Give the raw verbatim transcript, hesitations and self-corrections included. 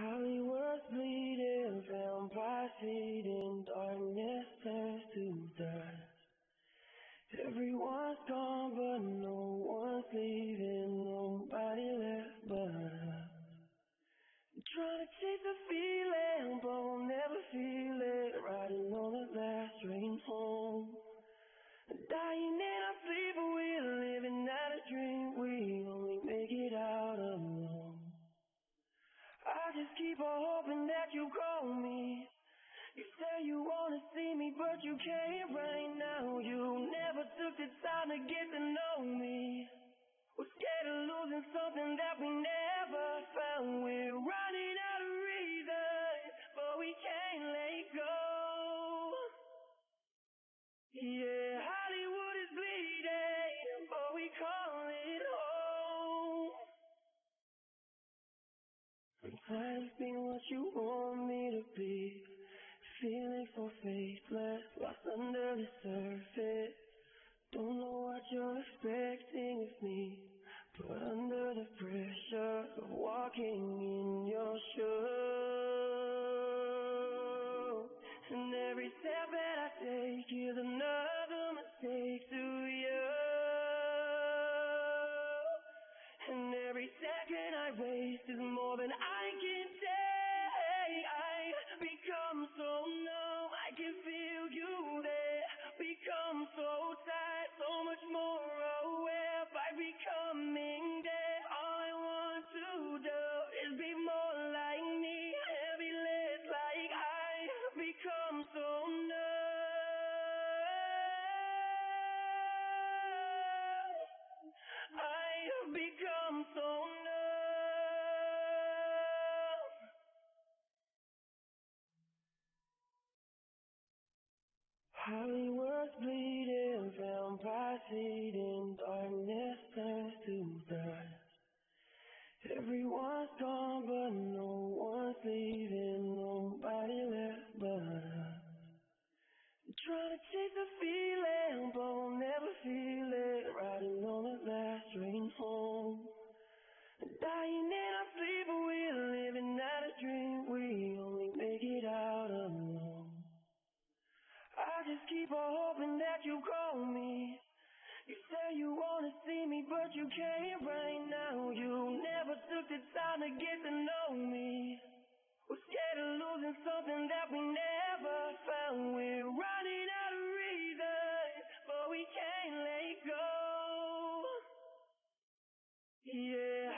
Hollywood's bleeding, vampires fading, darkness turns to dust. Everyone's gone, but no one's leaving, nobody left but us. I'm trying to chase the feeling, but we'll never feel it, riding on the last train home. I'm dying in our sleep, but we're living out a dream, we only make it out alone. I just keep on hoping that you call me. You say you wanna see me, but you can't right now. You never took the time to get to know me. We're scared of losing something that we never found. We're running out of reason, but we can't let go. Yeah, Hollywood is bleeding, but we call it home. I'm tired of being what you want me to be, feeling so faithless, lost under the surface. Don't know what you're expecting of me, but under the pressure of walking in your shoes. And every step that I take is another mistake to you. And every second I waste is more than I Hollywood's bleeding, vampires fading, darkness turns to dust. Everyone's gone, but no one's leaving, nobody left but us. I'm trying to chase the feeling, but we'll never feel it, riding on the last train home. I'm dying in our sleep, but we're living out a dream, we only make it out alone. I just keep on hoping that you call me. You say you wanna see me, but you can't right now. You never took the time to get to know me. We're scared of losing something that we never found. We're running out of reason, but we can't let go. Yeah.